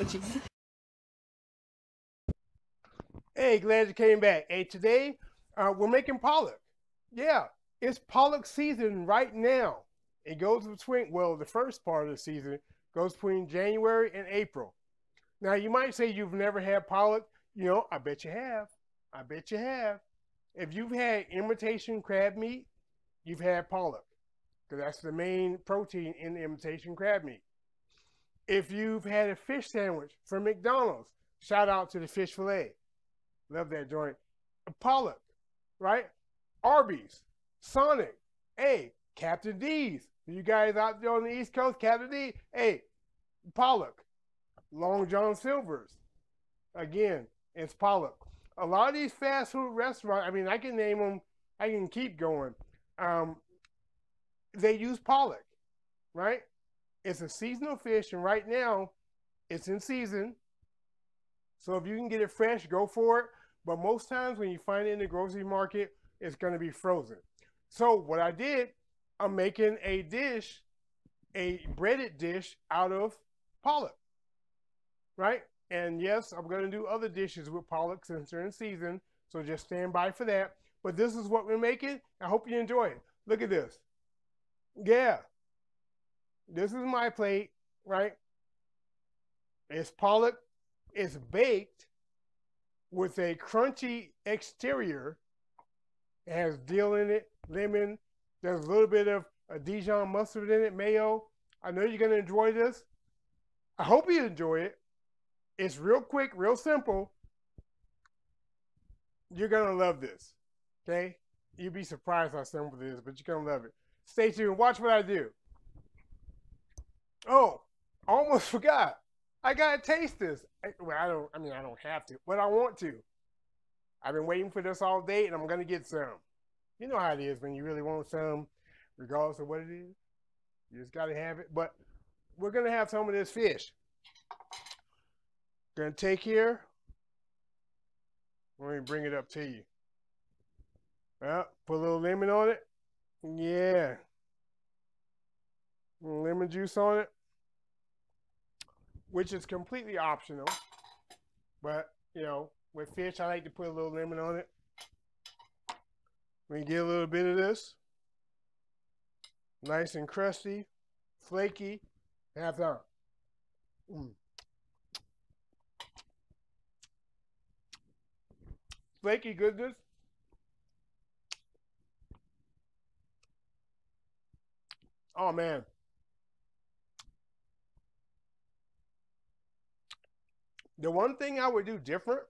emojis. Hey, glad you came back. Hey, today we're making pollock. Yeah, it's pollock season right now. It goes between, well, the first part of the season goes between January and April. Now, you might say you've never had pollock. You know, I bet you have. I bet you have. If you've had imitation crab meat, you've had pollock, because that's the main protein in imitation crab meat. If you've had a fish sandwich from McDonald's, shout out to the fish fillet. Love that joint. Pollock, right? Arby's, Sonic, hey, Captain D's. You guys out there on the East Coast, Captain D, hey, pollock. Long John Silver's. Again, it's pollock. A lot of these fast food restaurants, I mean, I can name them, I can keep going. They use pollock, right? It's a seasonal fish, and right now, it's in season. So if you can get it fresh, go for it. But most times when you find it in the grocery market, it's gonna be frozen. So what I did, I'm making a dish, a breaded dish out of pollock, right? And yes, I'm gonna do other dishes with pollock since they're in season, so just stand by for that. But this is what we're making. I hope you enjoy it. Look at this. Yeah, this is my plate, right? It's pollock. It's baked with a crunchy exterior. It has dill in it, lemon. There's a little bit of a Dijon mustard in it, mayo. I know you're gonna enjoy this. I hope you enjoy it. It's real quick, real simple. You're gonna love this, okay? You'd be surprised how simple it is, but you're gonna love it. Stay tuned, watch what I do. Oh, I almost forgot. I gotta taste this. I don't have to, but I want to. I've been waiting for this all day and I'm gonna get some. You know how it is when you really want some, regardless of what it is. You just gotta have it. But we're gonna have some of this fish. Gonna take here. Let me bring it up to you. Well, put a little lemon on it. Yeah. Lemon juice on it, which is completely optional, but you know, with fish, I like to put a little lemon on it. We get a little bit of this. Nice and crusty, flaky, half done. Flaky goodness. Oh man. The one thing I would do different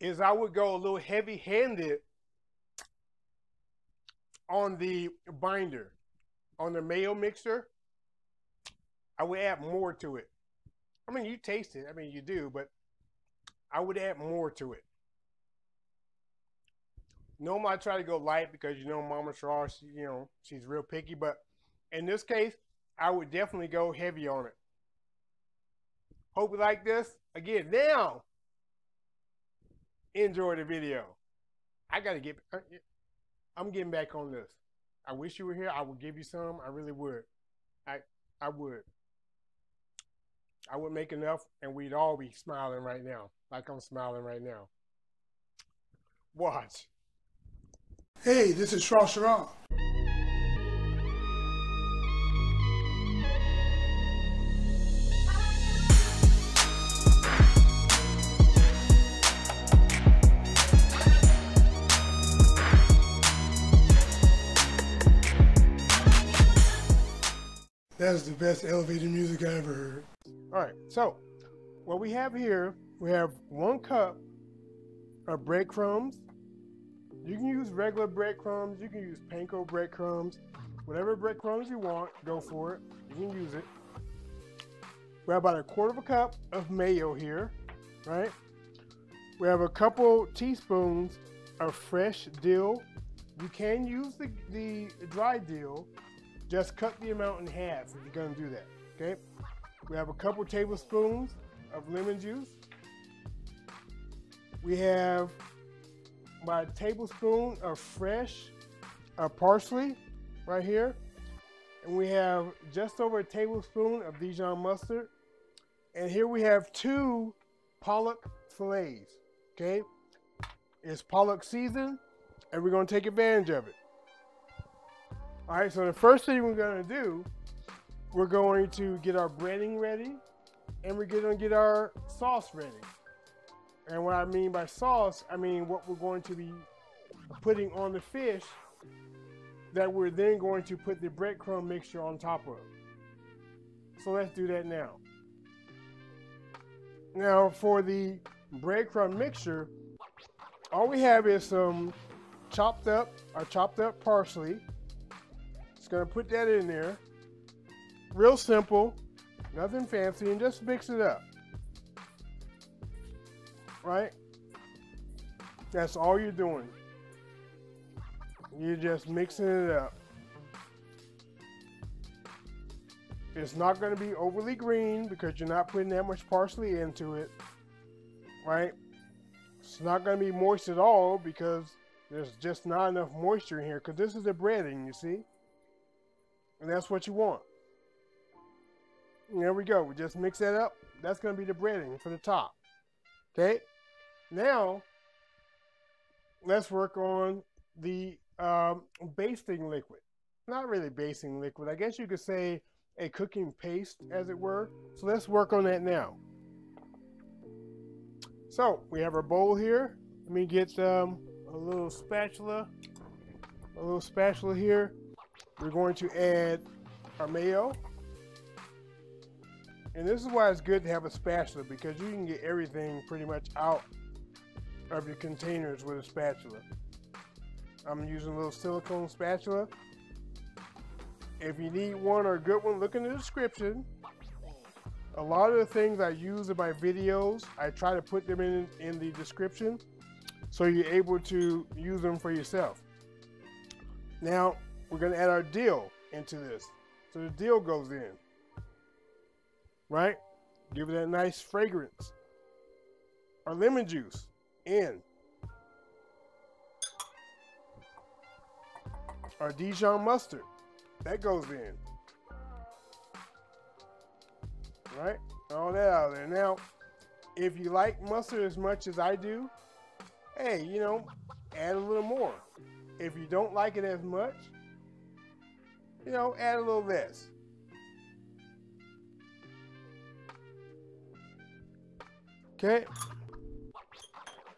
is I would go a little heavy-handed on the binder, on the mayo mixer. I would add more to it. I mean, you taste it. I mean, you do, but I would add more to it. Normally, I try to go light because, you know, Mama Shaw, you know, she's real picky. But in this case, I would definitely go heavy on it. Hope you like this. Again, now, enjoy the video. I gotta get, I'm getting back on this. I wish you were here. I would give you some. I really would. I would. I would make enough and we'd all be smiling right now, like I'm smiling right now. Watch. Hey, this is Shrashira. That's the best elevator music I ever heard. All right, so what we have here, we have 1 cup of breadcrumbs. You can use regular breadcrumbs. You can use panko breadcrumbs. Whatever breadcrumbs you want, go for it. You can use it. We have about 1/4 cup of mayo here, right? We have a couple teaspoons of fresh dill. You can use the dry dill. Just cut the amount in half if you're gonna do that, okay? We have a couple tablespoons of lemon juice. We have about a tablespoon of fresh parsley right here. And we have just over a tablespoon of Dijon mustard. And here we have two pollock fillets, okay? It's pollock season, and we're gonna take advantage of it. All right, so the first thing we're gonna do, we're going to get our breading ready, and we're gonna get our sauce ready. And what I mean by sauce, I mean what we're going to be putting on the fish that we're then going to put the breadcrumb mixture on top of. So let's do that now. Now for the breadcrumb mixture, all we have is some chopped up parsley. Just gonna put that in there. Real simple, nothing fancy, and just mix it up. Right? That's all you're doing. You're just mixing it up. It's not going to be overly green because you're not putting that much parsley into it, right? It's not going to be moist at all because there's just not enough moisture in here because this is a breading, you see? And that's what you want. And there we go. We just mix that up. That's going to be the breading for the top. Okay, now let's work on the basting liquid. Not really basting liquid, I guess you could say a cooking paste, as it were. So let's work on that now. So we have our bowl here. Let me get a little spatula here. We're going to add our mayo. And this is why it's good to have a spatula, because you can get everything pretty much out of your containers with a spatula. I'm using a little silicone spatula. If you need one or a good one, look in the description. A lot of the things I use in my videos, I try to put them in the description so you're able to use them for yourself. Now, we're gonna add our dill into this. So the dill goes in. Right? Give it that nice fragrance. Our lemon juice in. Our Dijon mustard, that goes in. Right? All that out of there. Now, if you like mustard as much as I do, hey, you know, add a little more. If you don't like it as much, you know, add a little less. Okay,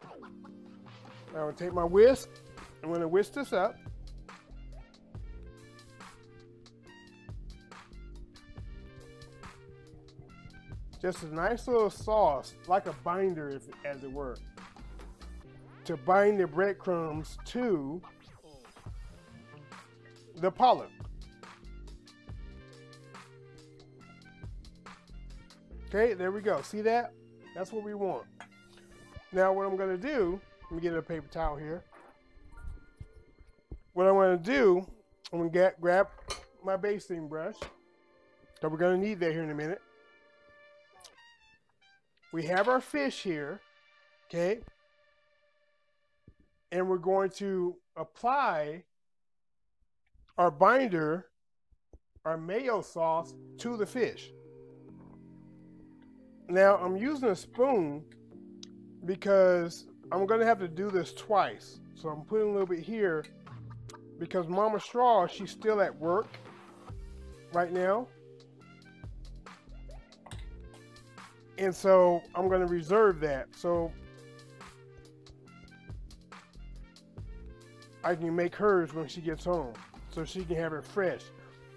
I'm going to take my whisk, I'm going to whisk this up. Just a nice little sauce, like a binder, as it were, to bind the breadcrumbs to the pollock. Okay, there we go, see that? That's what we want. Now what I'm gonna do, let me get a paper towel here. What I'm gonna do, I'm gonna grab my basting brush, so we're gonna need that here in a minute. We have our fish here, okay? And we're going to apply our binder, our mayo sauce, to the fish. Now I'm using a spoon because I'm gonna have to do this twice. So I'm putting a little bit here because Mama Straw, she's still at work right now. And so I'm gonna reserve that so I can make hers when she gets home so she can have it fresh.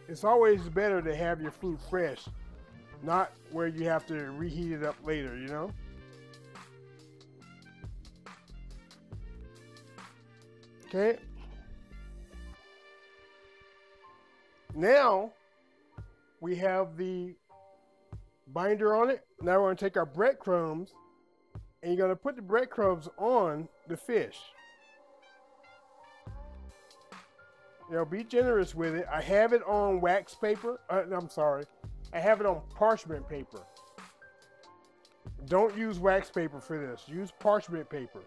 It's always better to have your food fresh, not where you have to reheat it up later, you know? Okay. Now we have the binder on it. Now we're gonna take our breadcrumbs and you're gonna put the breadcrumbs on the fish. You know, be generous with it. I have it on wax paper. I have it on parchment paper. Don't use wax paper for this. Use parchment paper.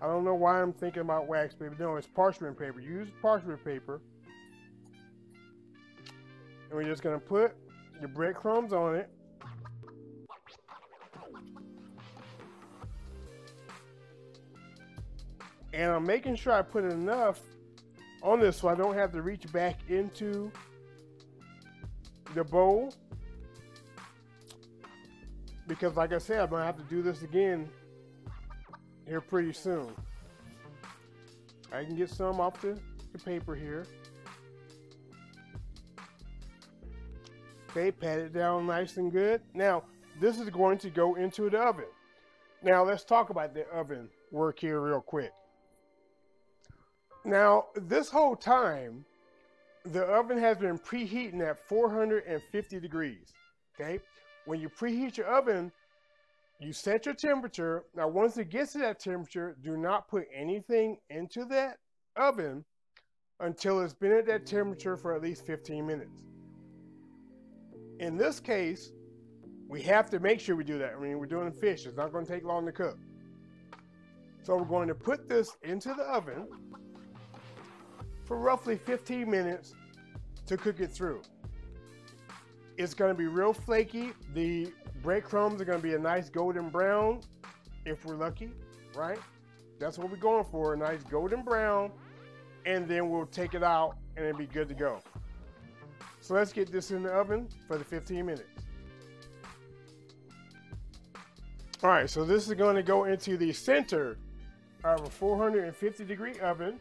I don't know why I'm thinking about wax paper. No, it's parchment paper. Use parchment paper. And we're just gonna put your breadcrumbs on it. And I'm making sure I put enough on this so I don't have to reach back into the bowl. Because like I said, I'm gonna have to do this again here pretty soon. I can get some off the paper here. Okay, pat it down nice and good. Now, this is going to go into the oven. Now, let's talk about the oven work here real quick. Now, this whole time, the oven has been preheating at 450 degrees, okay? When you preheat your oven, you set your temperature. Now, once it gets to that temperature, do not put anything into that oven until it's been at that temperature for at least 15 minutes. In this case, we have to make sure we do that. I mean, we're doing fish. It's not going to take long to cook. So we're going to put this into the oven for roughly 15 minutes to cook it through. It's going to be real flaky. The breadcrumbs are going to be a nice golden brown, if we're lucky, right? That's what we're going for, a nice golden brown. And then we'll take it out and it'll be good to go. So let's get this in the oven for the 15 minutes. All right, so this is going to go into the center of a 450 degree oven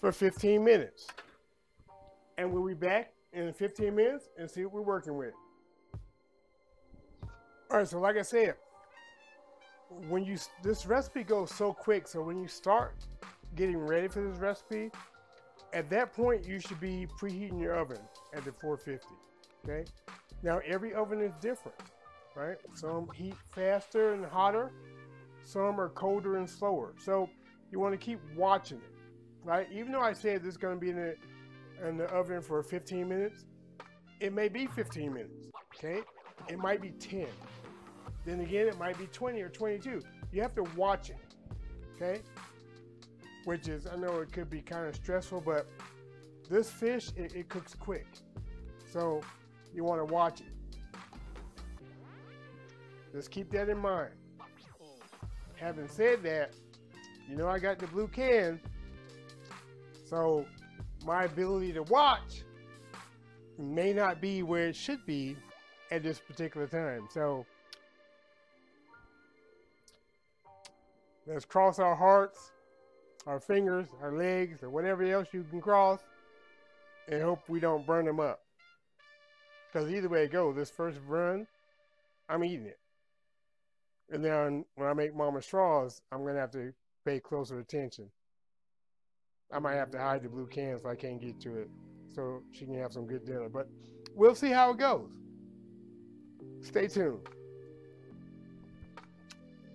for 15 minutes. And we'll be back in 15 minutes and see what we're working with. All right, so like I said, when you, this recipe goes so quick, so when you start getting ready for this recipe, at that point, you should be preheating your oven at the 450, okay? Now, every oven is different, right? Some heat faster and hotter. Some are colder and slower. So you want to keep watching it, right? Even though I said this is going to be in the oven for 15 minutes, it may be 15 minutes, okay? It might be 10. Then again, it might be 20 or 22. You have to watch it, okay? Which is, I know it could be kind of stressful, but this fish, it cooks quick. So you want to watch it. Just keep that in mind. Having said that, you know I got the blue can, so my ability to watch may not be where it should be at this particular time. So let's cross our hearts, our fingers, our legs, or whatever else you can cross, and hope we don't burn them up. Because either way it goes, this first run, I'm eating it. And then when I make Mama Straws, I'm going to have to pay closer attention. I might have to hide the blue can so I can't get to it, so she can have some good dinner. But we'll see how it goes. Stay tuned.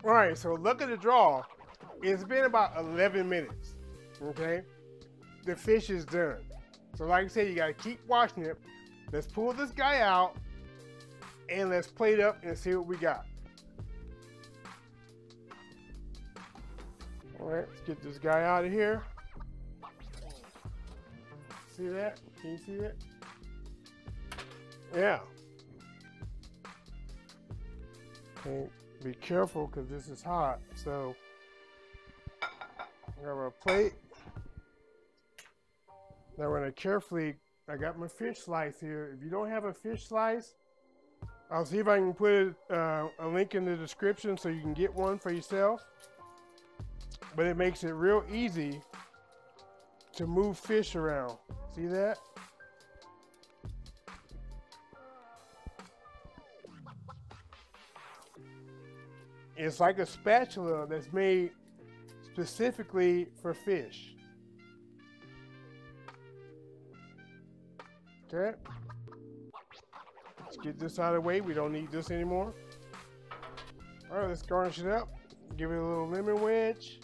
All right, so look at the draw. It's been about 11 minutes, okay? The fish is done. So like I said, you gotta keep watching it. Let's pull this guy out and let's plate up and see what we got. All right, let's get this guy out of here. See that? Can you see that? Yeah. Okay, be careful because this is hot, so. Grab our plate. Now we're gonna carefully, I got my fish slice here. If you don't have a fish slice, I'll see if I can put a link in the description so you can get one for yourself. But it makes it real easy to move fish around. See that? It's like a spatula that's made specifically for fish. Okay. Let's get this out of the way. We don't need this anymore. All right, let's garnish it up. Give it a little lemon wedge.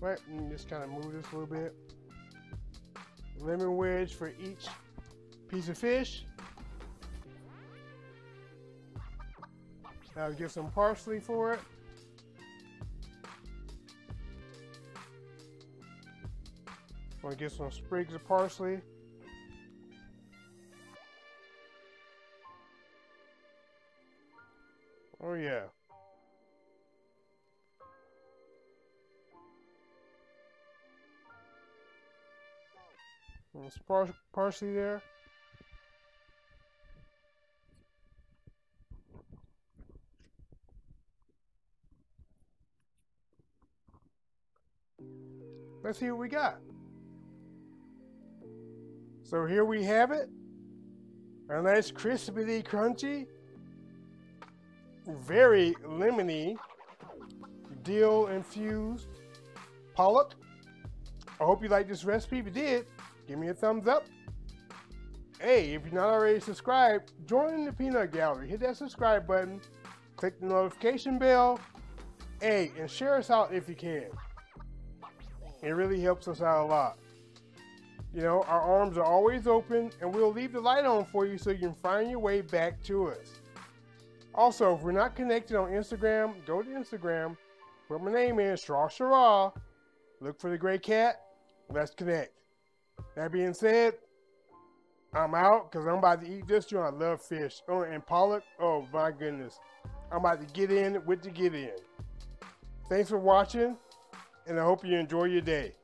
Right, and just kind of move this a little bit. Lemon wedge for each piece of fish. Now get some parsley for it. I'm gonna get some sprigs of parsley. Oh yeah. There's parsley there. Let's see what we got. So here we have it. A nice crispy, crunchy, very lemony, dill-infused pollock. I hope you liked this recipe. If you did, give me a thumbs up. Hey, if you're not already subscribed, join the peanut gallery. Hit that subscribe button, click the notification bell, hey, and share us out if you can. It really helps us out a lot. You know, our arms are always open, and we'll leave the light on for you so you can find your way back to us. Also, if we're not connected on Instagram, go to Instagram, where my name is Shrashira. Look for the gray cat. Let's connect. That being said, I'm out because I'm about to eat this joint. I love fish. Oh, and pollock. Oh, my goodness. I'm about to get in with the get in. Thanks for watching, and I hope you enjoy your day.